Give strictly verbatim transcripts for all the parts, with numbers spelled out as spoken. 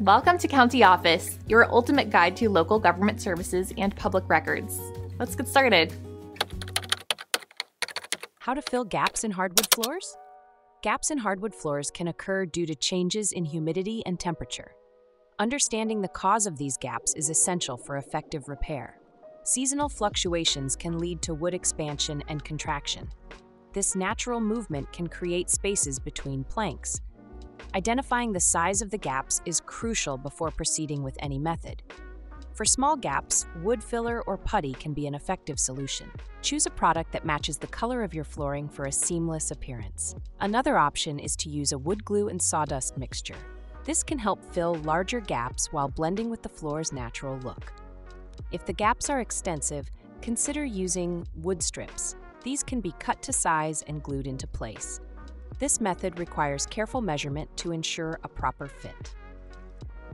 Welcome to County Office, your ultimate guide to local government services and public records. Let's get started. How to fill gaps in hardwood floors? Gaps in hardwood floors can occur due to changes in humidity and temperature. Understanding the cause of these gaps is essential for effective repair. Seasonal fluctuations can lead to wood expansion and contraction. This natural movement can create spaces between planks. Identifying the size of the gaps is crucial before proceeding with any method. For small gaps, wood filler or putty can be an effective solution. Choose a product that matches the color of your flooring for a seamless appearance. Another option is to use a wood glue and sawdust mixture. This can help fill larger gaps while blending with the floor's natural look. If the gaps are extensive, consider using wood strips. These can be cut to size and glued into place. This method requires careful measurement to ensure a proper fit.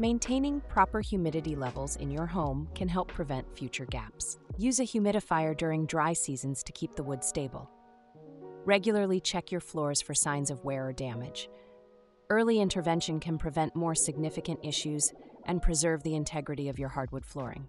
Maintaining proper humidity levels in your home can help prevent future gaps. Use a humidifier during dry seasons to keep the wood stable. Regularly check your floors for signs of wear or damage. Early intervention can prevent more significant issues and preserve the integrity of your hardwood flooring.